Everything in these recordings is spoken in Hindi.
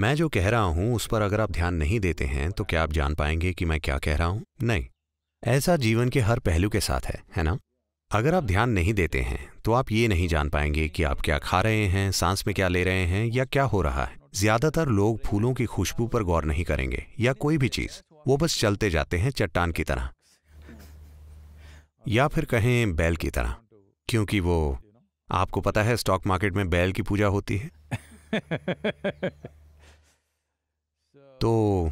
मैं जो कह रहा हूं उस पर अगर आप ध्यान नहीं देते हैं तो क्या आप जान पाएंगे कि मैं क्या कह रहा हूं? नहीं, ऐसा जीवन के हर पहलू के साथ है ना? अगर आप ध्यान नहीं देते हैं तो आप ये नहीं जान पाएंगे कि आप क्या खा रहे हैं, सांस में क्या ले रहे हैं या क्या हो रहा है। ज्यादातर लोग फूलों की खुशबू पर गौर नहीं करेंगे या कोई भी चीज, वो बस चलते जाते हैं चट्टान की तरह या फिर कहें बैल की तरह, क्योंकि वो, आपको पता है स्टॉक मार्केट में बैल की पूजा होती है। तो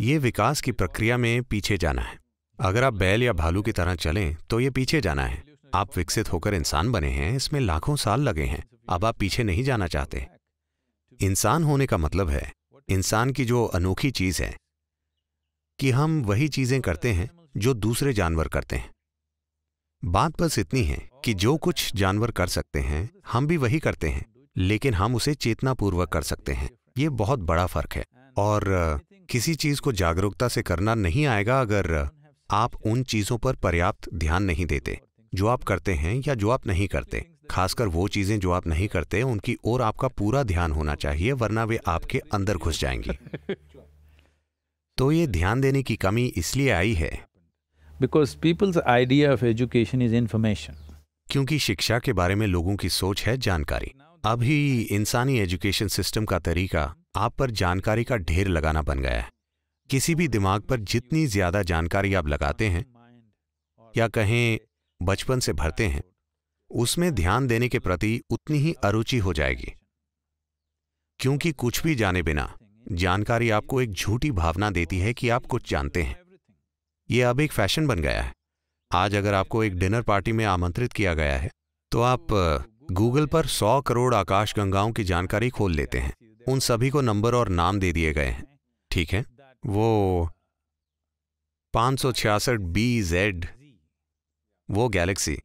ये विकास की प्रक्रिया में पीछे जाना है। अगर आप बैल या भालू की तरह चलें तो ये पीछे जाना है। आप विकसित होकर इंसान बने हैं, इसमें लाखों साल लगे हैं। अब आप पीछे नहीं जाना चाहते। इंसान होने का मतलब है, इंसान की जो अनोखी चीज है कि हम वही चीजें करते हैं जो दूसरे जानवर करते हैं। बात बस इतनी है कि जो कुछ जानवर कर सकते हैं हम भी वही करते हैं, लेकिन हम उसे चेतनापूर्वक कर सकते हैं। ये बहुत बड़ा फर्क है। और किसी चीज को जागरूकता से करना नहीं आएगा अगर आप उन चीजों पर पर्याप्त ध्यान नहीं देते जो आप करते हैं या जो आप नहीं करते। खासकर वो चीजें जो आप नहीं करते, उनकी ओर आपका पूरा ध्यान होना चाहिए, वरना वे आपके अंदर घुस जाएंगी। तो ये ध्यान देने की कमी इसलिए आई है because peoples idea of education is information, क्योंकि शिक्षा के बारे में लोगों की सोच है जानकारी। अभी इंसानी एजुकेशन सिस्टम का तरीका आप पर जानकारी का ढेर लगाना बन गया है। किसी भी दिमाग पर जितनी ज्यादा जानकारी आप लगाते हैं या कहें बचपन से भरते हैं, उसमें ध्यान देने के प्रति उतनी ही अरुचि हो जाएगी, क्योंकि कुछ भी जाने बिना जानकारी आपको एक झूठी भावना देती है कि आप कुछ जानते हैं। यह अब एक फैशन बन गया है। आज अगर आपको एक डिनर पार्टी में आमंत्रित किया गया है तो आप गूगल पर 100 करोड़ आकाशगंगाओं की जानकारी खोल लेते हैं। उन सभी को नंबर और नाम दे दिए गए हैं, ठीक है? वो 566 BZ, वो गैलेक्सी,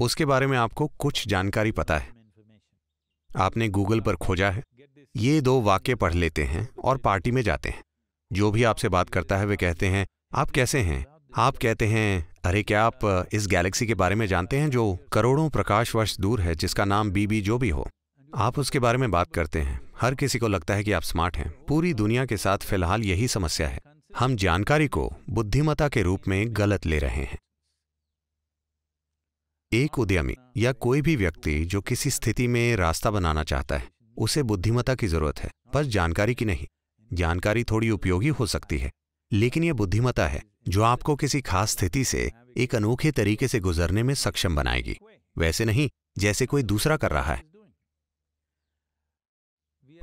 उसके बारे में आपको कुछ जानकारी पता है, आपने गूगल पर खोजा है। ये 2 वाक्य पढ़ लेते हैं और पार्टी में जाते हैं। जो भी आपसे बात करता है वे कहते हैं आप कैसे हैं? आप कहते हैं अरे क्या आप इस गैलेक्सी के बारे में जानते हैं जो करोड़ों प्रकाश वर्ष दूर है, जिसका नाम BB जो भी हो? आप उसके बारे में बात करते हैं। हर किसी को लगता है कि आप स्मार्ट हैं। पूरी दुनिया के साथ फिलहाल यही समस्या है, हम जानकारी को बुद्धिमत्ता के रूप में गलत ले रहे हैं। एक उद्यमी या कोई भी व्यक्ति जो किसी स्थिति में रास्ता बनाना चाहता है, उसे बुद्धिमत्ता की जरूरत है, बस जानकारी की नहीं। जानकारी थोड़ी उपयोगी हो सकती है, लेकिन यह बुद्धिमत्ता है जो आपको किसी खास स्थिति से एक अनोखे तरीके से गुजरने में सक्षम बनाएगी, वैसे नहीं जैसे कोई दूसरा कर रहा है।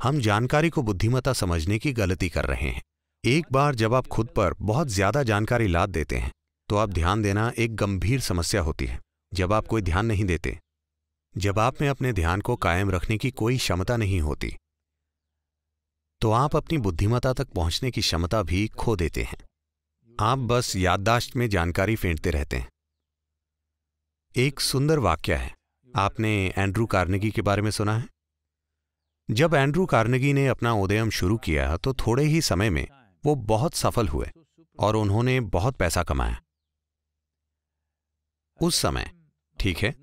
हम जानकारी को बुद्धिमत्ता समझने की गलती कर रहे हैं। एक बार जब आप खुद पर बहुत ज्यादा जानकारी लाद देते हैं तो आप ध्यान देना एक गंभीर समस्या होती है। जब आप कोई ध्यान नहीं देते, जब आप में अपने ध्यान को कायम रखने की कोई क्षमता नहीं होती, तो आप अपनी बुद्धिमत्ता तक पहुंचने की क्षमता भी खो देते हैं। आप बस याददाश्त में जानकारी फेंकते रहते हैं। एक सुंदर वाक्य है, आपने एंड्रू कार्नेगी के बारे में सुना है? जब एंड्रू कार्नेगी ने अपना उदयम शुरू किया तो थोड़े ही समय में वो बहुत सफल हुए और उन्होंने बहुत पैसा कमाया। उस समय, ठीक है,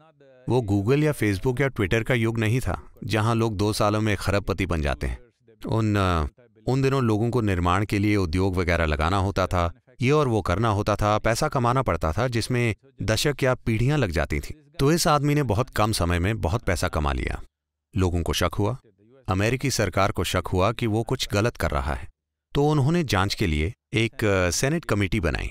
वो गूगल या फेसबुक या ट्विटर का युग नहीं था जहां लोग 2 सालों में खरबपति बन जाते हैं। उन दिनों लोगों को निर्माण के लिए उद्योग वगैरह लगाना होता था, ये और वो करना होता था, पैसा कमाना पड़ता था जिसमें दशक या पीढ़ियां लग जाती थीं। तो इस आदमी ने बहुत कम समय में बहुत पैसा कमा लिया। लोगों को शक हुआ, अमेरिकी सरकार को शक हुआ कि वो कुछ गलत कर रहा है, तो उन्होंने जांच के लिए एक सेनेट कमेटी बनाई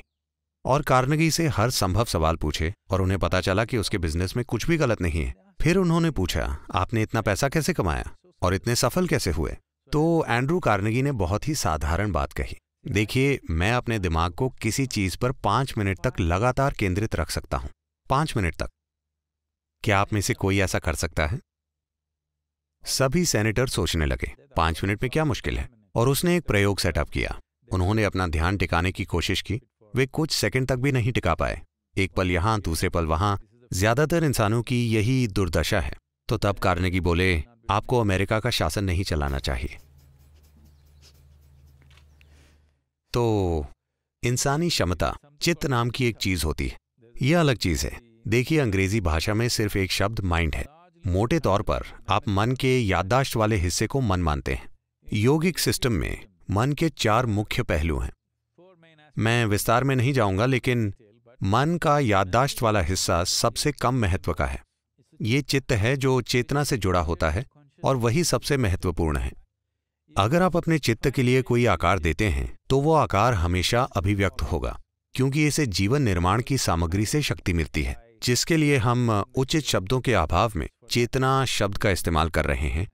और कार्नेगी से हर संभव सवाल पूछे और उन्हें पता चला कि उसके बिजनेस में कुछ भी गलत नहीं है। फिर उन्होंने पूछा आपने इतना पैसा कैसे कमाया और इतने सफल कैसे हुए? तो एंड्रू कार्नेगी ने बहुत ही साधारण बात कही, देखिए मैं अपने दिमाग को किसी चीज पर 5 मिनट तक लगातार केंद्रित रख सकता हूं, 5 मिनट तक। क्या आप में से कोई ऐसा कर सकता है? सभी सेनेटर सोचने लगे 5 मिनट में क्या मुश्किल है, और उसने एक प्रयोग सेटअप किया। उन्होंने अपना ध्यान टिकाने की कोशिश की, वे कुछ सेकंड तक भी नहीं टिका पाए। एक पल यहां, दूसरे पल वहां। ज्यादातर इंसानों की यही दुर्दशा है। तो तब कार्नेगी बोले आपको अमेरिका का शासन नहीं चलाना चाहिए। तो इंसानी क्षमता, चित्त नाम की एक चीज होती है, यह अलग चीज है। देखिए अंग्रेजी भाषा में सिर्फ एक शब्द माइंड है, मोटे तौर पर आप मन के याददाश्त वाले हिस्से को मन मानते हैं। योगिक सिस्टम में मन के 4 मुख्य पहलू हैं। मैं विस्तार में नहीं जाऊंगा, लेकिन मन का याददाश्त वाला हिस्सा सबसे कम महत्व का है। ये चित्त है जो चेतना से जुड़ा होता है और वही सबसे महत्वपूर्ण है। अगर आप अपने चित्त के लिए कोई आकार देते हैं तो वो आकार हमेशा अभिव्यक्त होगा, क्योंकि इसे जीवन निर्माण की सामग्री से शक्ति मिलती है, जिसके लिए हम उचित शब्दों के अभाव में चेतना शब्द का इस्तेमाल कर रहे हैं।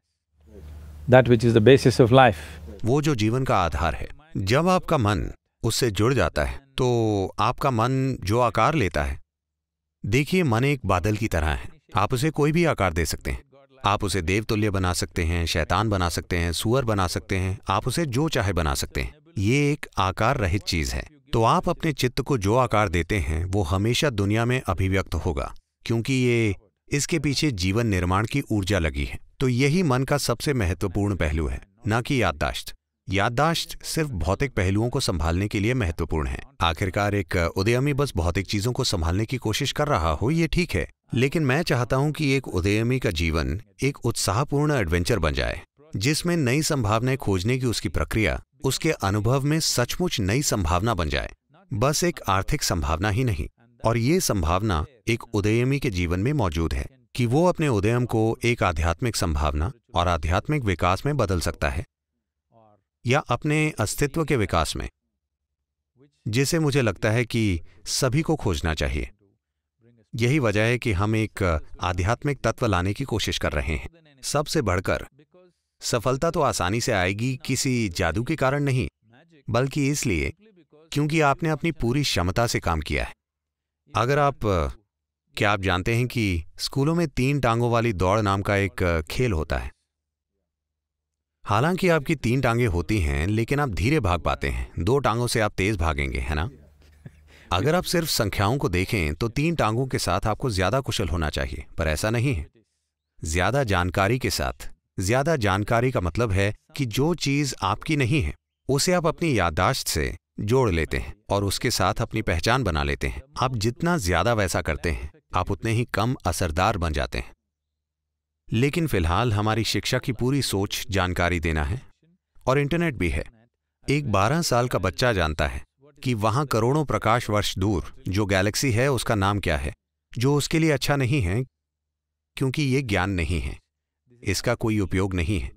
That which is the basis of life. वो जो जीवन का आधार है, जब आपका मन उससे जुड़ जाता है तो आपका मन जो आकार लेता है, देखिए मन एक बादल की तरह है, आप उसे कोई भी आकार दे सकते हैं। आप उसे देवतुल्य बना सकते हैं, शैतान बना सकते हैं, सुअर बना सकते हैं, आप उसे जो चाहे बना सकते हैं। ये एक आकार रहित चीज है। तो आप अपने चित्त को जो आकार देते हैं वो हमेशा दुनिया में अभिव्यक्त होगा, क्योंकि ये इसके पीछे जीवन निर्माण की ऊर्जा लगी है। तो यही मन का सबसे महत्वपूर्ण पहलू है, न कि याददाश्त। याददाश्त सिर्फ भौतिक पहलुओं को संभालने के लिए महत्वपूर्ण है। आखिरकार एक उदयमी बस भौतिक चीजों को संभालने की कोशिश कर रहा हो, ये ठीक है, लेकिन मैं चाहता हूं कि एक उदयमी का जीवन एक उत्साहपूर्ण एडवेंचर बन जाए, जिसमें नई संभावनाएं खोजने की उसकी प्रक्रिया उसके अनुभव में सचमुच नई संभावना बन जाए, बस एक आर्थिक संभावना ही नहीं। और ये संभावना एक उदयमी के जीवन में मौजूद है कि वो अपने उदयम को एक आध्यात्मिक संभावना और आध्यात्मिक विकास में बदल सकता है, या अपने अस्तित्व के विकास में, जिसे मुझे लगता है कि सभी को खोजना चाहिए। यही वजह है कि हम एक आध्यात्मिक तत्व लाने की कोशिश कर रहे हैं। सबसे बढ़कर सफलता तो आसानी से आएगी, किसी जादू के कारण नहीं, बल्कि इसलिए क्योंकि आपने अपनी पूरी क्षमता से काम किया है। अगर आप, क्या आप जानते हैं कि स्कूलों में 3 टांगों वाली दौड़ नाम का एक खेल होता है। हालांकि आपकी 3 टांगें होती हैं, लेकिन आप धीरे भाग पाते हैं। 2 टांगों से आप तेज भागेंगे, है ना? अगर आप सिर्फ संख्याओं को देखें तो 3 टांगों के साथ आपको ज्यादा कुशल होना चाहिए, पर ऐसा नहीं है। ज्यादा जानकारी के साथ, ज्यादा जानकारी का मतलब है कि जो चीज आपकी नहीं है उसे आप अपनी याददाश्त से जोड़ लेते हैं और उसके साथ अपनी पहचान बना लेते हैं। आप जितना ज्यादा वैसा करते हैं, आप उतने ही कम असरदार बन जाते हैं। लेकिन फिलहाल हमारी शिक्षा की पूरी सोच जानकारी देना है, और इंटरनेट भी है। एक 12 साल का बच्चा जानता है कि वहां करोड़ों प्रकाश वर्ष दूर जो गैलेक्सी है उसका नाम क्या है, जो उसके लिए अच्छा नहीं है, क्योंकि ये ज्ञान नहीं है, इसका कोई उपयोग नहीं है।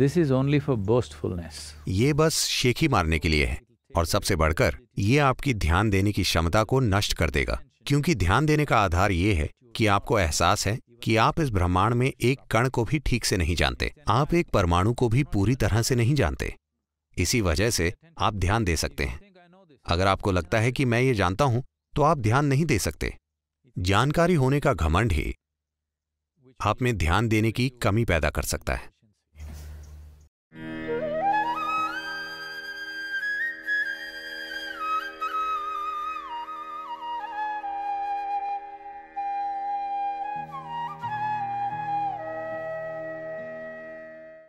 This is only for boastfulness. ये बस शेखी मारने के लिए है, और सबसे बढ़कर ये आपकी ध्यान देने की क्षमता को नष्ट कर देगा, क्योंकि ध्यान देने का आधार ये है कि आपको एहसास है कि आप इस ब्रह्मांड में एक कण को भी ठीक से नहीं जानते, आप एक परमाणु को भी पूरी तरह से नहीं जानते। इसी वजह से आप ध्यान दे सकते हैं। अगर आपको लगता है कि मैं ये जानता हूं, तो आप ध्यान नहीं दे सकते। जानकारी होने का घमंड ही आप में ध्यान देने की कमी पैदा कर सकता है।